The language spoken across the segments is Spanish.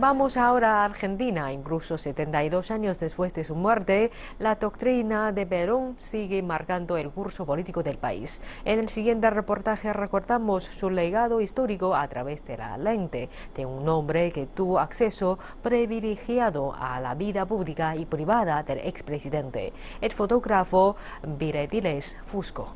Vamos ahora a Argentina. Incluso 72 años después de su muerte, la doctrina de Perón sigue marcando el curso político del país. En el siguiente reportaje recortamos su legado histórico a través de la lente de un hombre que tuvo acceso privilegiado a la vida pública y privada del expresidente, el fotógrafo Pinélides Fusco.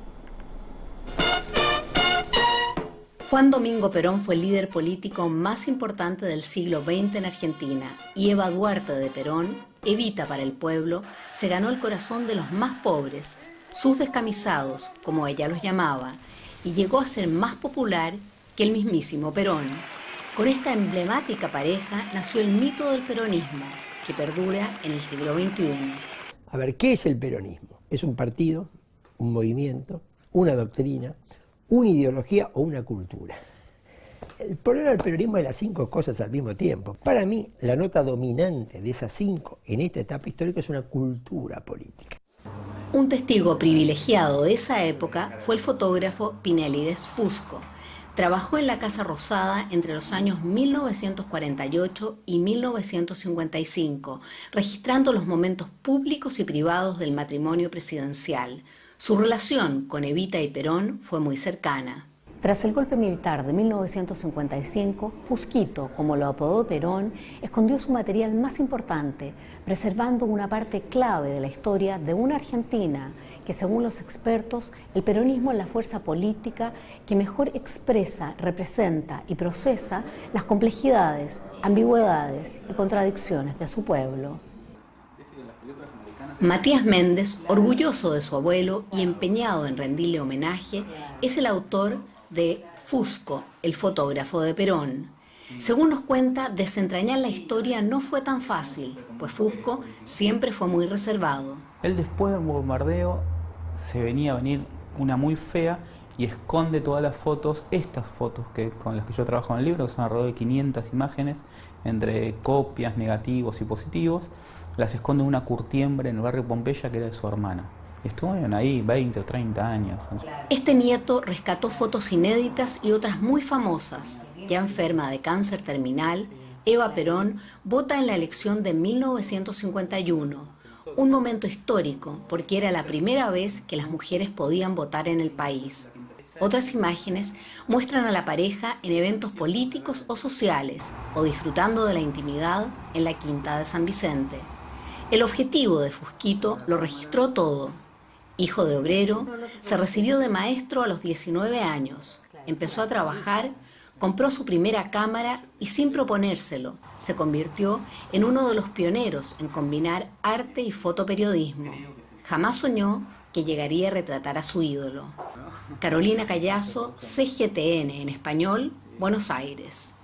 Juan Domingo Perón fue el líder político más importante del siglo XX en Argentina, y Eva Duarte de Perón, Evita para el pueblo, se ganó el corazón de los más pobres, sus descamisados, como ella los llamaba, y llegó a ser más popular que el mismísimo Perón. Con esta emblemática pareja nació el mito del peronismo, que perdura en el siglo XXI. A ver, ¿qué es el peronismo? Es un partido, un movimiento, una doctrina, una ideología o una cultura. El problema del peronismo es las cinco cosas al mismo tiempo. Para mí, la nota dominante de esas cinco en esta etapa histórica es una cultura política. Un testigo privilegiado de esa época fue el fotógrafo Pinélides Fusco. Trabajó en la Casa Rosada entre los años 1948 y 1955, registrando los momentos públicos y privados del matrimonio presidencial. Su relación con Evita y Perón fue muy cercana. Tras el golpe militar de 1955, Fusquito, como lo apodó Perón, escondió su material más importante, preservando una parte clave de la historia de una Argentina que, según los expertos, el peronismo es la fuerza política que mejor expresa, representa y procesa las complejidades, ambigüedades y contradicciones de su pueblo. Matías Méndez, orgulloso de su abuelo y empeñado en rendirle homenaje, es el autor de Fusco, el fotógrafo de Perón. Según nos cuenta, desentrañar la historia no fue tan fácil, pues Fusco siempre fue muy reservado. Él, después del bombardeo, se venía a venir una muy fea y esconde todas las fotos, estas fotos que, con las que yo trabajo en el libro, que son alrededor de 500 imágenes, entre copias, negativos y positivos. Las esconde en una curtiembre en el barrio Pompeya, que era de su hermana. Estuvieron ahí 20 o 30 años. Este nieto rescató fotos inéditas y otras muy famosas. Ya enferma de cáncer terminal, Eva Perón vota en la elección de 1951. Un momento histórico, porque era la primera vez que las mujeres podían votar en el país. Otras imágenes muestran a la pareja en eventos políticos o sociales, o disfrutando de la intimidad en la Quinta de San Vicente. El objetivo de Fusquito lo registró todo. Hijo de obrero, se recibió de maestro a los 19 años. Empezó a trabajar, compró su primera cámara y, sin proponérselo, se convirtió en uno de los pioneros en combinar arte y fotoperiodismo. Jamás soñó que llegaría a retratar a su ídolo. Carolina Callazo, CGTN en español, Buenos Aires.